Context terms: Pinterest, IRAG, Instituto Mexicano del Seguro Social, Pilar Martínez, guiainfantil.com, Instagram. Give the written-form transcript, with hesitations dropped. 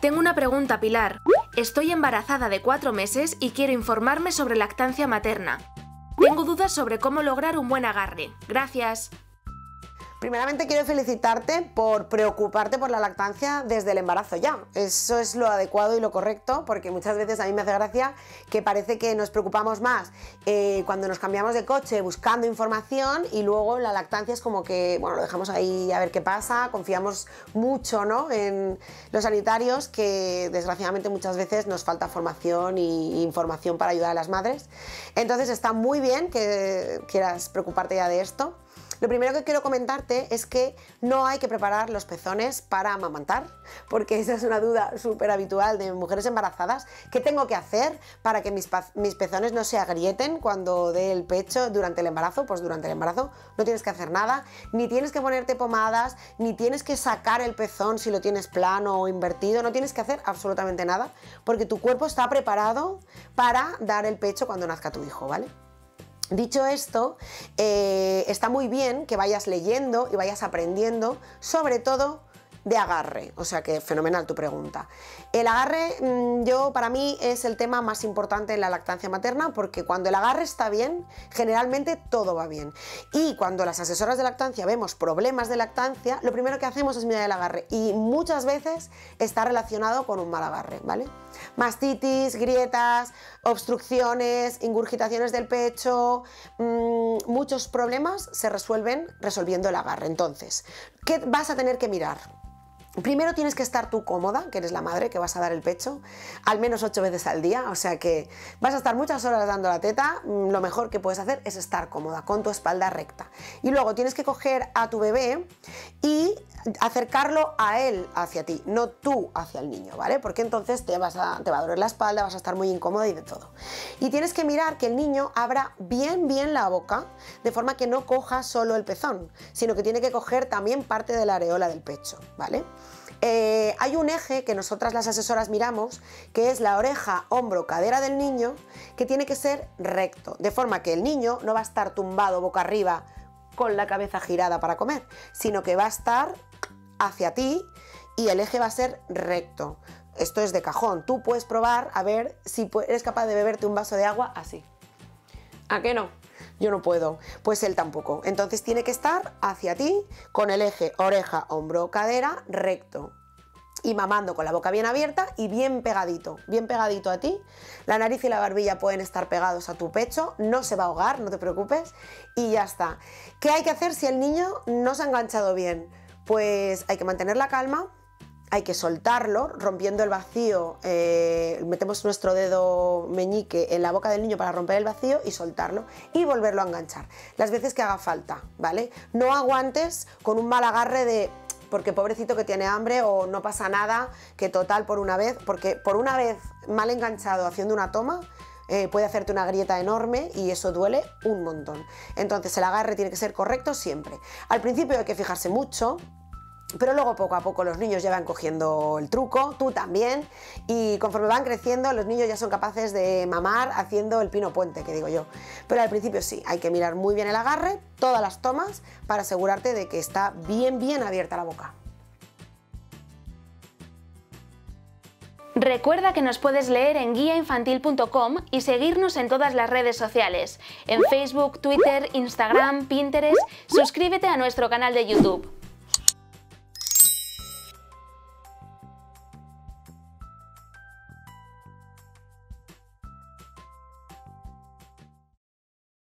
Tengo una pregunta, Pilar. Estoy embarazada de 4 meses y quiero informarme sobre lactancia materna. Tengo dudas sobre cómo lograr un buen agarre. Gracias. Primeramente quiero felicitarte por preocuparte por la lactancia desde el embarazo ya. Eso es lo adecuado y lo correcto, porque muchas veces a mí me hace gracia que parece que nos preocupamos más cuando nos cambiamos de coche buscando información, y luego la lactancia es como que, bueno, lo dejamos ahí a ver qué pasa, confiamos mucho, ¿no?, en los sanitarios, que desgraciadamente muchas veces nos falta formación e información para ayudar a las madres. Entonces está muy bien que quieras preocuparte ya de esto. Lo primero que quiero comentarte es que no hay que preparar los pezones para amamantar, porque esa es una duda súper habitual de mujeres embarazadas. ¿Qué tengo que hacer para que mis pezones no se agrieten cuando dé el pecho durante el embarazo? Pues durante el embarazo no tienes que hacer nada, ni tienes que ponerte pomadas, ni tienes que sacar el pezón si lo tienes plano o invertido, no tienes que hacer absolutamente nada, porque tu cuerpo está preparado para dar el pecho cuando nazca tu hijo, ¿vale? Dicho esto, está muy bien que vayas leyendo y vayas aprendiendo, sobre todo de agarre, o sea que fenomenal tu pregunta. El agarre, para mí es el tema más importante en la lactancia materna, porque cuando el agarre está bien, generalmente todo va bien. Y cuando las asesoras de lactancia vemos problemas de lactancia, lo primero que hacemos es mirar el agarre, y muchas veces está relacionado con un mal agarre, ¿vale? Mastitis, grietas, obstrucciones, ingurgitaciones del pecho, muchos problemas se resuelven resolviendo el agarre. Entonces, ¿qué vas a tener que mirar? Primero tienes que estar tú cómoda, que eres la madre, que vas a dar el pecho, al menos 8 veces al día, o sea que vas a estar muchas horas dando la teta. Lo mejor que puedes hacer es estar cómoda, con tu espalda recta. Y luego tienes que coger a tu bebé y acercarlo a él hacia ti, no tú hacia el niño, ¿vale? Porque entonces te va a doler la espalda, vas a estar muy incómoda y de todo. Y tienes que mirar que el niño abra bien la boca, de forma que no coja solo el pezón, sino que tiene que coger también parte de la areola del pecho, ¿vale? Hay un eje que nosotras las asesoras miramos, que es la oreja, hombro, cadera del niño, que tiene que ser recto, de forma que el niño no va a estar tumbado boca arriba con la cabeza girada para comer, sino que va a estar hacia ti y el eje va a ser recto. Esto es de cajón. Tú puedes probar a ver si eres capaz de beberte un vaso de agua así. ¿A qué no? Yo no puedo, pues él tampoco. Entonces tiene que estar hacia ti con el eje oreja, hombro, cadera recto, y mamando con la boca bien abierta y bien pegadito a ti. La nariz y la barbilla pueden estar pegados a tu pecho, no se va a ahogar, no te preocupes, y ya está. ¿Qué hay que hacer si el niño no se ha enganchado bien? Pues hay que mantener la calma, hay que soltarlo, rompiendo el vacío, metemos nuestro dedo meñique en la boca del niño para romper el vacío y soltarlo, y volverlo a enganchar las veces que haga falta, ¿vale? No aguantes con un mal agarre de porque pobrecito que tiene hambre, o no pasa nada, que total por una vez, porque por una vez mal enganchado haciendo una toma puede hacerte una grieta enorme y eso duele un montón. Entonces el agarre tiene que ser correcto siempre. Al principio hay que fijarse mucho, pero luego poco a poco los niños ya van cogiendo el truco, tú también, y conforme van creciendo los niños ya son capaces de mamar haciendo el pino puente, que digo yo. Pero al principio sí, hay que mirar muy bien el agarre, todas las tomas, para asegurarte de que está bien abierta la boca. Recuerda que nos puedes leer en guiainfantil.com y seguirnos en todas las redes sociales, en Facebook, Twitter, Instagram, Pinterest. Suscríbete a nuestro canal de YouTube.